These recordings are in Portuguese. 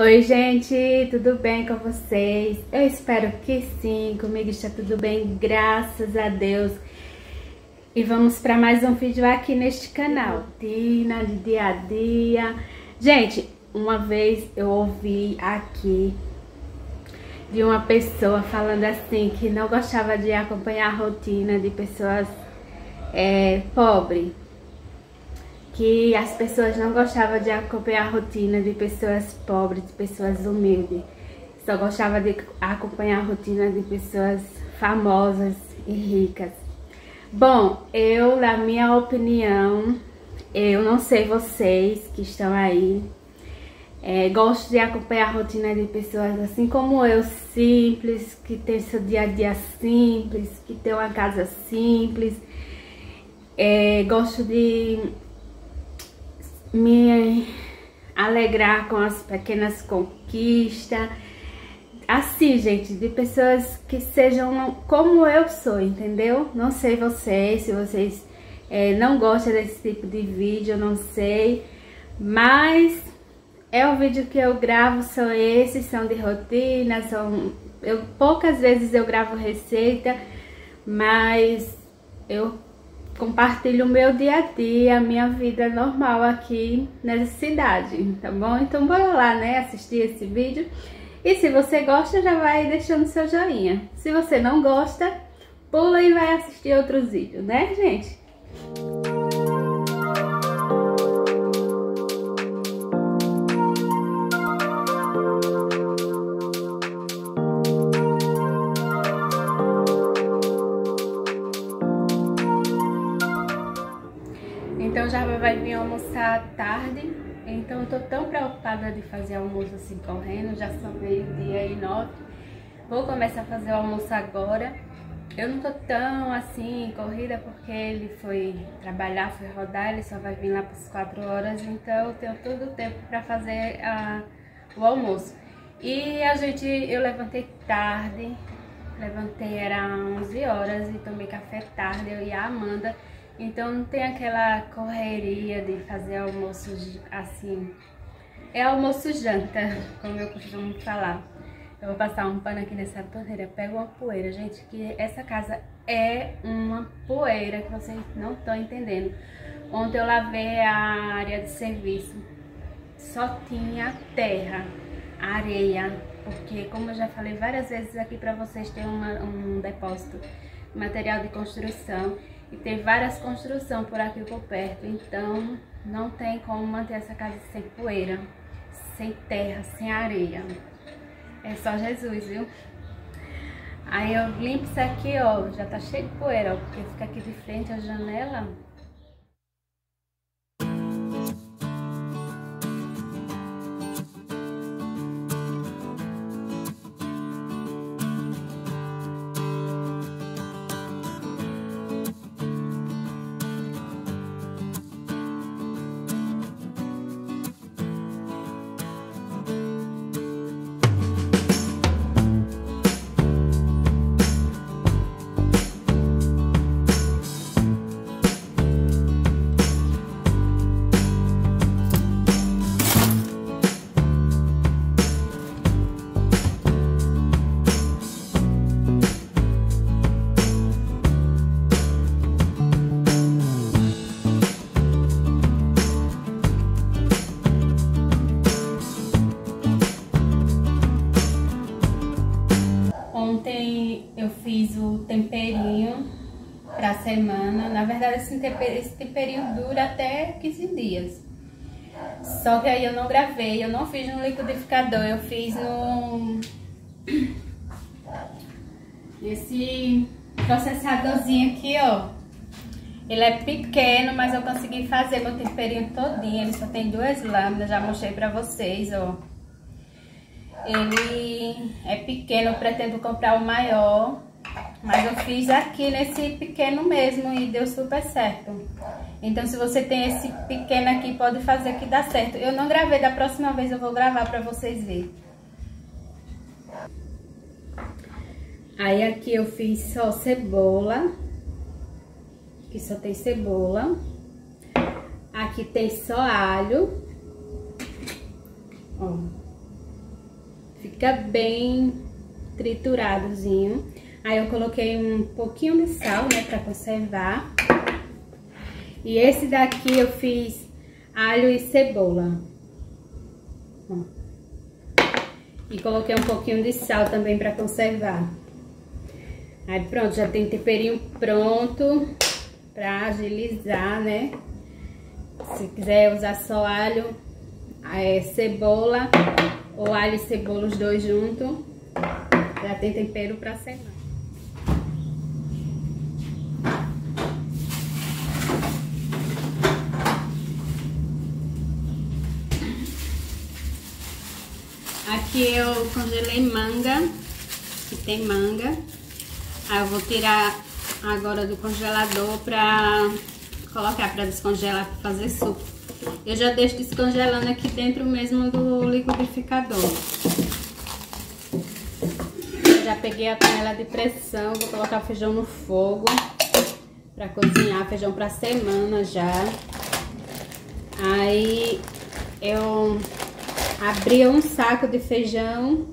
Oi gente, tudo bem com vocês? Eu espero que sim, comigo está tudo bem, graças a Deus. E vamos para mais um vídeo aqui neste canal, Tina de dia a dia. Gente, uma vez eu ouvi aqui de uma pessoa falando assim que não gostava de acompanhar a rotina de pessoas pobres. Que as pessoas não gostavam de acompanhar a rotina de pessoas pobres, de pessoas humildes. Só gostava de acompanhar a rotina de pessoas famosas e ricas. Bom, eu, na minha opinião, eu não sei vocês que estão aí, gosto de acompanhar a rotina de pessoas assim como eu, simples, que tem seu dia a dia simples, que tem uma casa simples. Gosto de me alegrar com as pequenas conquistas, assim gente, de pessoas que sejam como eu sou, entendeu? Não sei vocês, se vocês não gostam desse tipo de vídeo, eu não sei, mas é o vídeo que eu gravo, são esses, são de rotina, poucas vezes eu gravo receita, mas eu compartilho o meu dia a dia, a minha vida normal aqui nessa cidade, tá bom? Então bora lá, né, assistir esse vídeo. E se você gosta, já vai deixando seu joinha. Se você não gosta, pula e vai assistir outros vídeos, né, gente? À tarde, então eu tô tão preocupada de fazer almoço assim correndo, já são meio-dia e 9. Vou começar a fazer o almoço agora. Eu não tô tão assim corrida porque ele foi trabalhar, foi rodar, ele só vai vir lá para as 4 horas, então eu tenho todo o tempo para fazer o almoço. E eu levantei tarde, era 11 horas e tomei café tarde, eu e a Amanda. Então não tem aquela correria de fazer almoço assim, é almoço-janta, como eu costumo falar. Eu vou passar um pano aqui nessa torneira, pego uma poeira, gente, que essa casa é uma poeira que vocês não estão entendendo. Ontem eu lavei a área de serviço, só tinha terra, areia, porque como eu já falei várias vezes aqui pra vocês, tem um depósito, material de construção. E tem várias construções por aqui por perto, então não tem como manter essa casa sem poeira, sem terra, sem areia. É só Jesus, viu? Aí eu limpo isso aqui, ó, já tá cheio de poeira, ó, porque fica aqui de frente à janela. Pra semana, na verdade esse temperinho dura até 15 dias, só que aí eu não gravei, eu não fiz no liquidificador, eu fiz nesse processadorzinho aqui, ó, ele é pequeno, mas eu consegui fazer meu temperinho todinho, ele só tem 2 lâminas, já mostrei pra vocês, ó, ele é pequeno, eu pretendo comprar o maior. Mas eu fiz aqui nesse pequeno mesmo e deu super certo. Então se você tem esse pequeno aqui, pode fazer que dá certo. Eu não gravei, da próxima vez eu vou gravar pra vocês verem. Aí aqui eu fiz só cebola. Aqui só tem cebola. Aqui tem só alho. Ó. Fica bem trituradozinho. Aí eu coloquei um pouquinho de sal, né, pra conservar. E esse daqui eu fiz alho e cebola. Ó. E coloquei um pouquinho de sal também pra conservar. Aí pronto, já tem temperinho pronto pra agilizar, né? Se quiser usar só alho, cebola ou alho e cebola, os dois juntos, já tem tempero pra semana. Aqui eu congelei manga, que tem manga. Aí eu vou tirar agora do congelador pra colocar pra descongelar, pra fazer suco. Eu já deixo descongelando aqui dentro mesmo do liquidificador. Já peguei a panela de pressão, vou colocar o feijão no fogo pra cozinhar, feijão pra semana já. Aí eu abri um saco de feijão,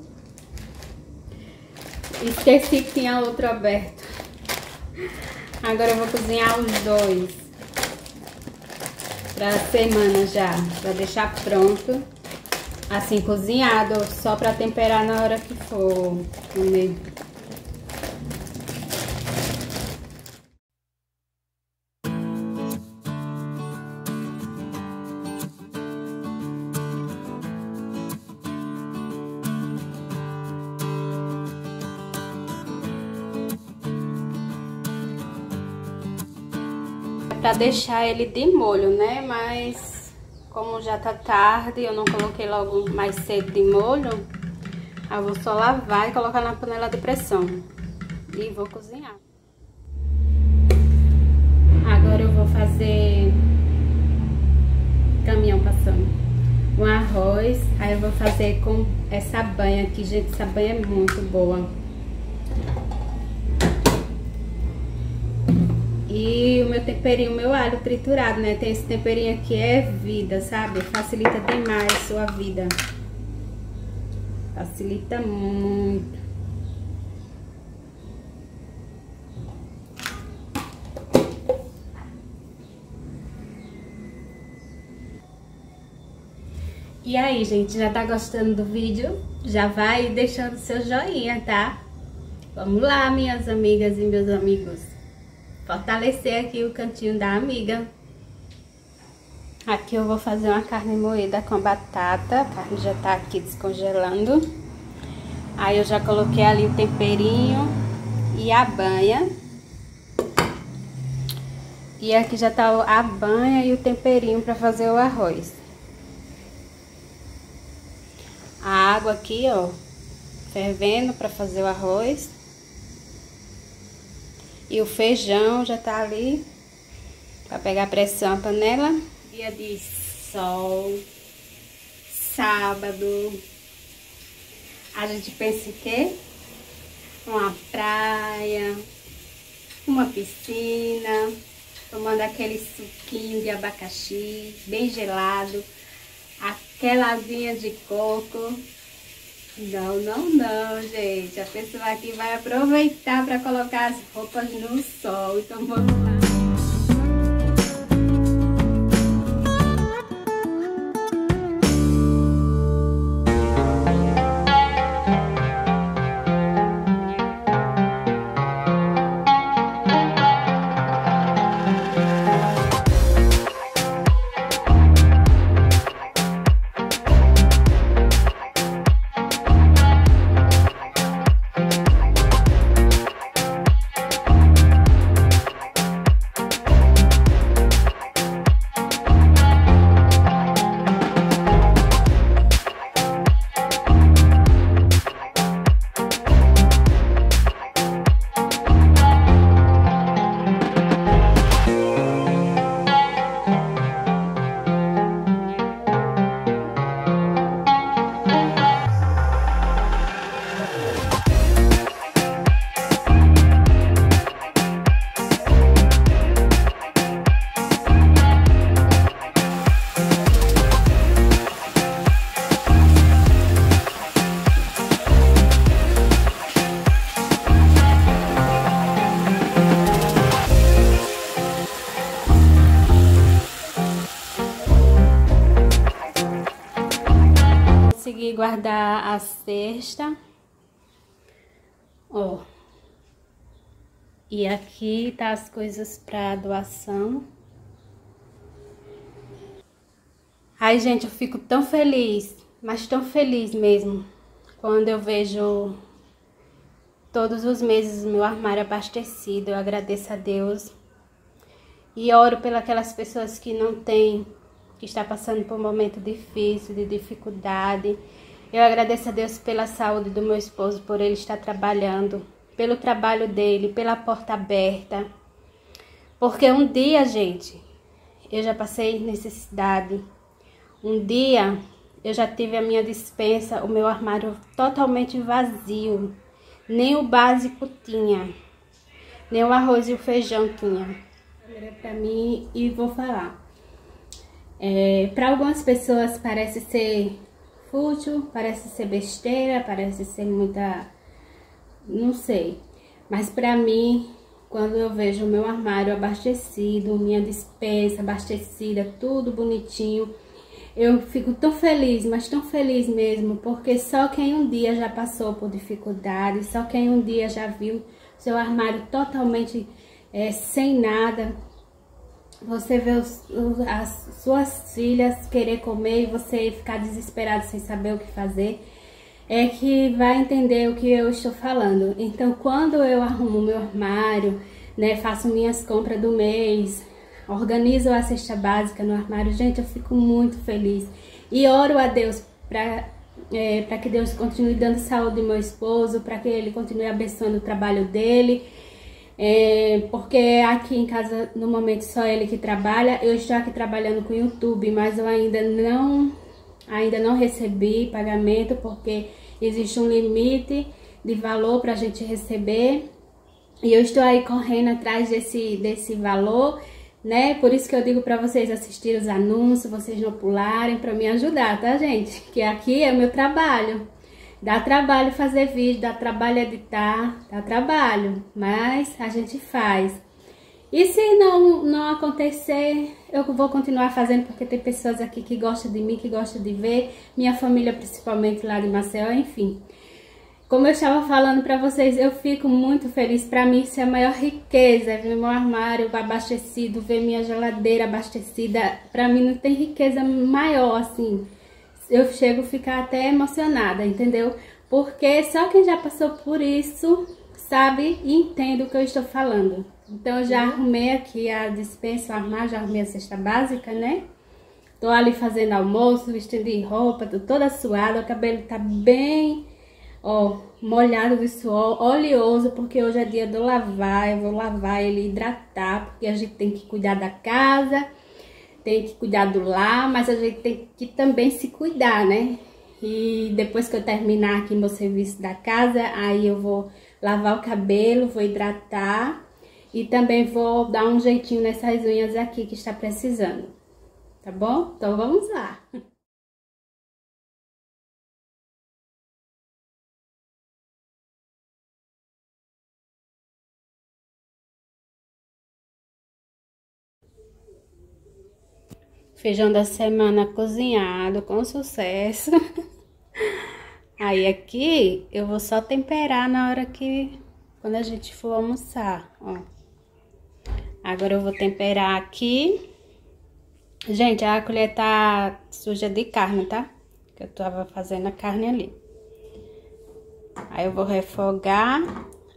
esqueci que tinha outro aberto. Agora eu vou cozinhar os dois pra semana já, pra deixar pronto, assim cozinhado, só pra temperar na hora que for comer. Pra deixar ele de molho, né? Mas como já tá tarde, eu não coloquei logo mais cedo de molho, eu vou só lavar e colocar na panela de pressão e vou cozinhar. Agora eu vou fazer caminhão passando, um arroz. Aí eu vou fazer com essa banha aqui, gente, essa banha é muito boa. E o meu temperinho, o meu alho triturado, né? Tem esse temperinho aqui, é vida, sabe? Facilita demais a sua vida. Facilita muito. E aí, gente, já tá gostando do vídeo? Já vai deixando seu joinha, tá? Vamos lá, minhas amigas e meus amigos. Fortalecer aqui o cantinho da amiga. Aqui eu vou fazer uma carne moída com batata. A carne já tá aqui descongelando. Aí eu já coloquei ali o temperinho e a banha. E aqui já tá a banha e o temperinho pra fazer o arroz. A água aqui, ó, fervendo pra fazer o arroz. E o feijão já tá ali, pra pegar a pressão, a panela. Dia de sol, sábado, a gente pensa em quê? Uma praia, uma piscina, tomando aquele suquinho de abacaxi, bem gelado, aquela aguinha de coco. Não, não, não, gente. A pessoa aqui vai aproveitar para colocar as roupas no sol. Então vamos lá. consegui guardar a cesta. Ó. E aqui tá as coisas pra doação. Ai, gente, eu fico tão feliz, mas tão feliz mesmo, quando eu vejo todos os meses o meu armário abastecido. Eu agradeço a Deus e oro pelas aquelas pessoas que não têm, que está passando por um momento difícil, de dificuldade. Eu agradeço a Deus pela saúde do meu esposo, por ele estar trabalhando, pelo trabalho dele, pela porta aberta. Porque um dia, gente, eu já passei necessidade. Um dia eu já tive a minha despensa, o meu armário totalmente vazio. Nem o básico tinha, nem o arroz e o feijão tinha. Para mim, e vou falar. Para algumas pessoas parece ser fútil, parece ser besteira, parece ser muita... não sei. Mas para mim, quando eu vejo o meu armário abastecido, minha despensa abastecida, tudo bonitinho, eu fico tão feliz, mas tão feliz mesmo, porque só quem um dia já passou por dificuldade, só quem um dia já viu seu armário totalmente sem nada, você vê as suas filhas querer comer e você ficar desesperado sem saber o que fazer, é que vai entender o que eu estou falando. Então, quando eu arrumo meu armário, né, faço minhas compras do mês, organizo a cesta básica no armário, gente, eu fico muito feliz. E oro a Deus para que Deus continue dando saúde ao meu esposo, para que ele continue abençoando o trabalho dele. Porque aqui em casa, no momento, só ele que trabalha. Eu estou aqui trabalhando com o YouTube, mas eu ainda não recebi pagamento, porque existe um limite de valor para a gente receber. E eu estou aí correndo atrás desse valor, né? Por isso que eu digo para vocês assistirem os anúncios, vocês não pularem, para me ajudar, tá, gente? Que aqui é o meu trabalho. Dá trabalho fazer vídeo, dá trabalho editar, dá trabalho, mas a gente faz. E se não acontecer, eu vou continuar fazendo, porque tem pessoas aqui que gostam de mim, que gostam de ver, minha família principalmente lá de Maceió, enfim. Como eu estava falando para vocês, eu fico muito feliz. Para mim, isso é a maior riqueza, é ver meu armário abastecido, ver minha geladeira abastecida. Para mim, não tem riqueza maior, assim. Eu chego a ficar até emocionada, entendeu? Porque só quem já passou por isso sabe e entende o que eu estou falando. Então, eu já arrumei aqui a despensa, o armário, já arrumei a cesta básica, né? Tô ali fazendo almoço, estendi roupa, tô toda suada, o cabelo tá bem... ó, molhado de suor, oleoso, porque hoje é dia do lavar, eu vou lavar ele, hidratar, porque a gente tem que cuidar da casa, tem que cuidar do lar, mas a gente tem que também se cuidar, né? E depois que eu terminar aqui meu serviço da casa, aí eu vou lavar o cabelo, vou hidratar e também vou dar um jeitinho nessas unhas aqui que está precisando, tá bom? Então vamos lá! Feijão da semana cozinhado com sucesso. Aí aqui eu vou só temperar na hora que... quando a gente for almoçar, ó. Agora eu vou temperar aqui. Gente, a colher tá suja de carne, tá? Que eu tava fazendo a carne ali. Aí eu vou refogar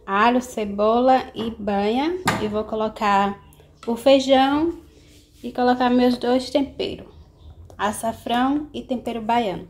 alho, cebola e banha. E vou colocar o feijão... e colocar meus dois temperos, açafrão e tempero baiano.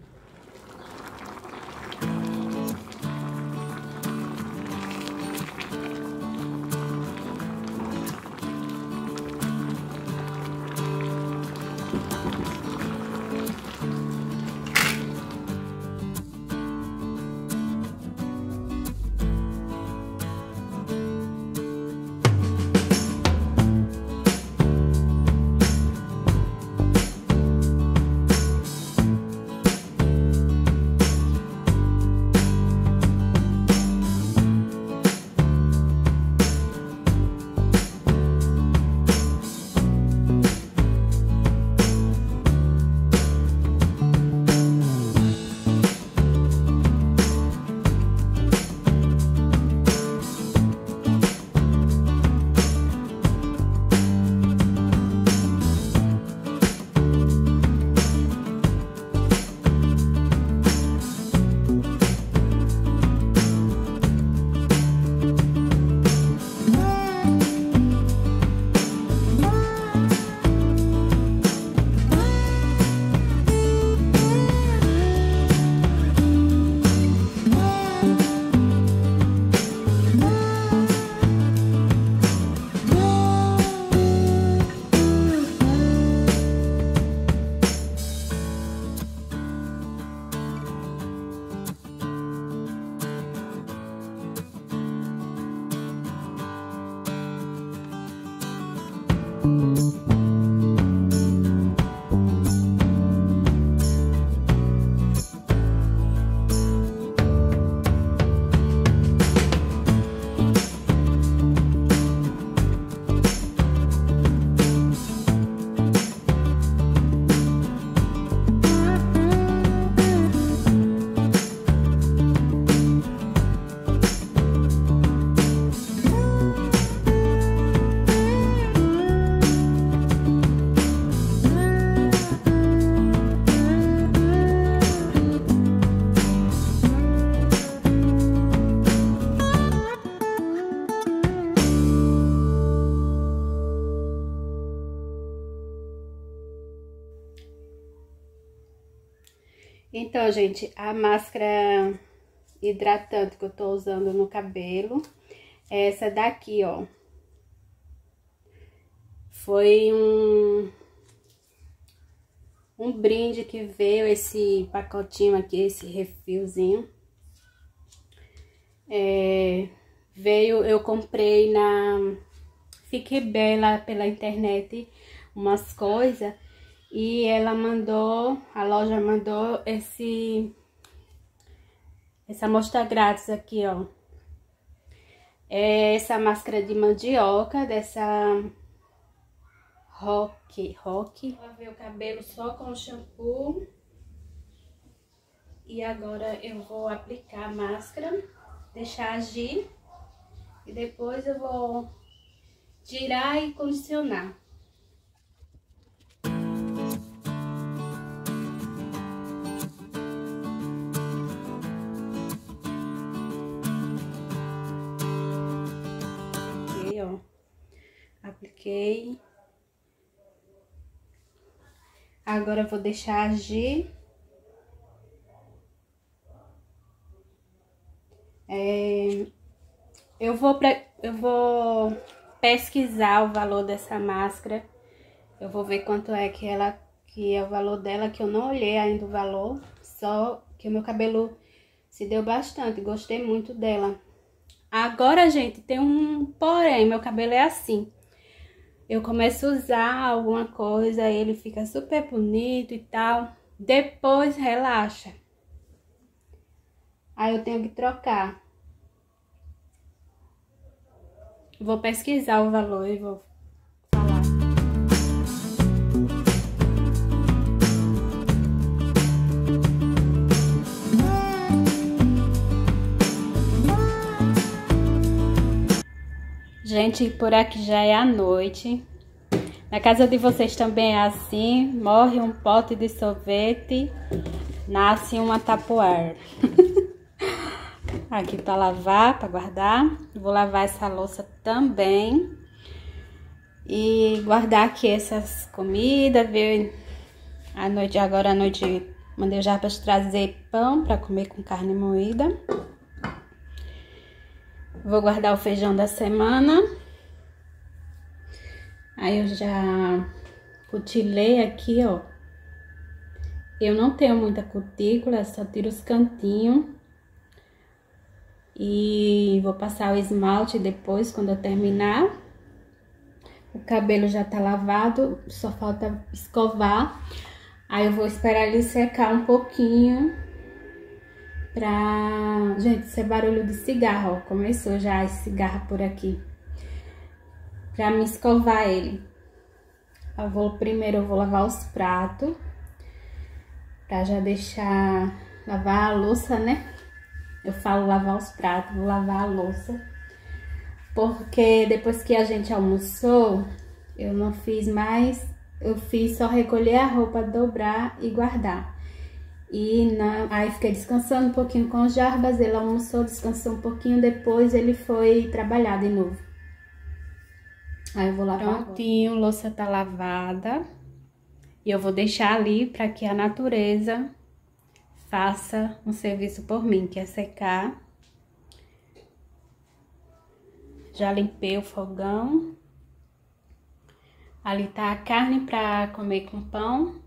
Então, gente, a máscara hidratante que eu tô usando no cabelo é essa daqui, ó. Foi um brinde que veio esse pacotinho aqui, esse refilzinho. Eu comprei na Fique Bela pela internet umas coisas. E ela mandou, a loja mandou essa amostra grátis aqui, ó. É essa máscara de mandioca, dessa Rock. Lavei o cabelo só com o shampoo. E agora eu vou aplicar a máscara, deixar agir. E depois eu vou girar e condicionar. Apliquei. Agora eu vou deixar agir. Eu vou pesquisar o valor dessa máscara. Eu vou ver quanto é que é o valor dela, que eu não olhei ainda o valor. Só que o meu cabelo se deu bastante, gostei muito dela. Agora, gente, tem um porém, meu cabelo é assim. Eu começo a usar alguma coisa, ele fica super bonito e tal. Depois relaxa. Aí eu tenho que trocar. Vou pesquisar o valor e vou... Gente, por aqui já é a noite. Na casa de vocês também é assim. Morre um pote de sorvete, nasce uma tapoar. Aqui pra lavar, pra guardar. Vou lavar essa louça também. E guardar aqui essas comidas, viu? À noite, agora à noite, mandei já para trazer pão pra comer com carne moída. Vou guardar o feijão da semana. Aí eu já cutilei aqui, ó. Eu não tenho muita cutícula, só tiro os cantinhos. E vou passar o esmalte depois, quando eu terminar. O cabelo já tá lavado, só falta escovar. Aí eu vou esperar ele secar um pouquinho. Gente, isso é barulho de cigarro, ó. Começou já esse cigarro por aqui. Pra me escovar ele. Primeiro eu vou lavar os pratos. Pra já deixar... Lavar a louça, né? Eu falo lavar os pratos, vou lavar a louça. Porque depois que a gente almoçou, eu não fiz mais... Eu fiz só recolher a roupa, dobrar e guardar. Aí fiquei descansando um pouquinho com o Jarbas, ele almoçou, descansou um pouquinho, depois ele foi trabalhar de novo. Aí eu vou lavar. Prontinho, louça tá lavada. E eu vou deixar ali pra que a natureza faça um serviço por mim, que é secar. Já limpei o fogão. Ali tá a carne pra comer com pão.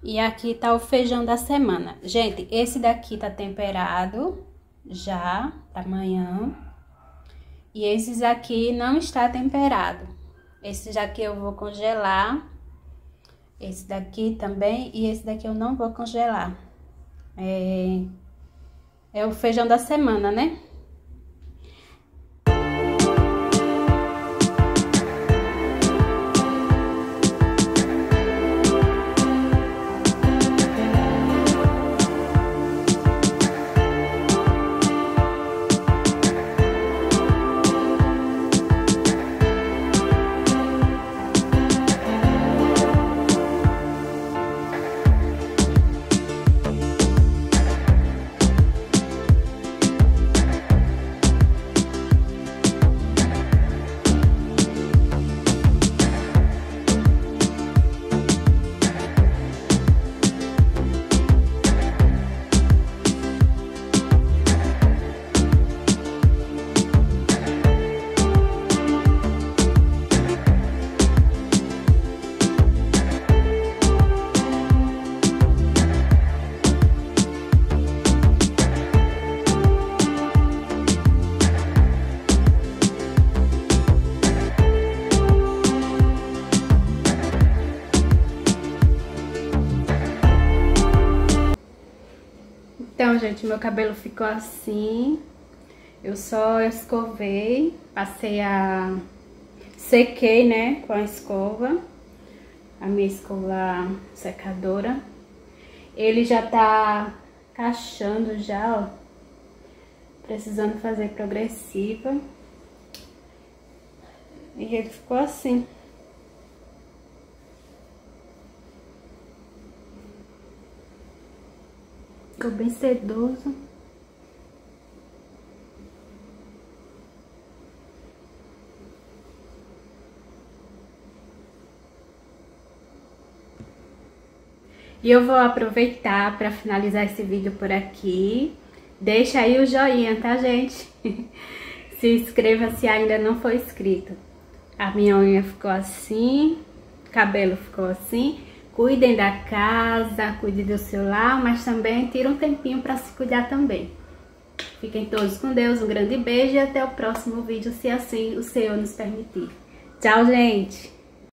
E aqui tá o feijão da semana. Gente, esse daqui tá temperado já, pra amanhã. E esses aqui não está temperado. Esse daqui eu vou congelar. Esse daqui também. E esse daqui eu não vou congelar. É o feijão da semana, né? Gente, meu cabelo ficou assim. Eu só escovei, sequei, né, com a escova, a minha escova secadora. Ele já tá cacheando já, ó, precisando fazer progressiva. E ele ficou assim. Ficou bem sedoso. E eu vou aproveitar para finalizar esse vídeo por aqui. Deixa aí o joinha, tá, gente? Se inscreva se ainda não for inscrito. A minha unha ficou assim, o cabelo ficou assim. Cuidem da casa, cuidem do seu lar, mas também tira um tempinho para se cuidar também. Fiquem todos com Deus, um grande beijo e até o próximo vídeo, se assim o Senhor nos permitir. Tchau, gente!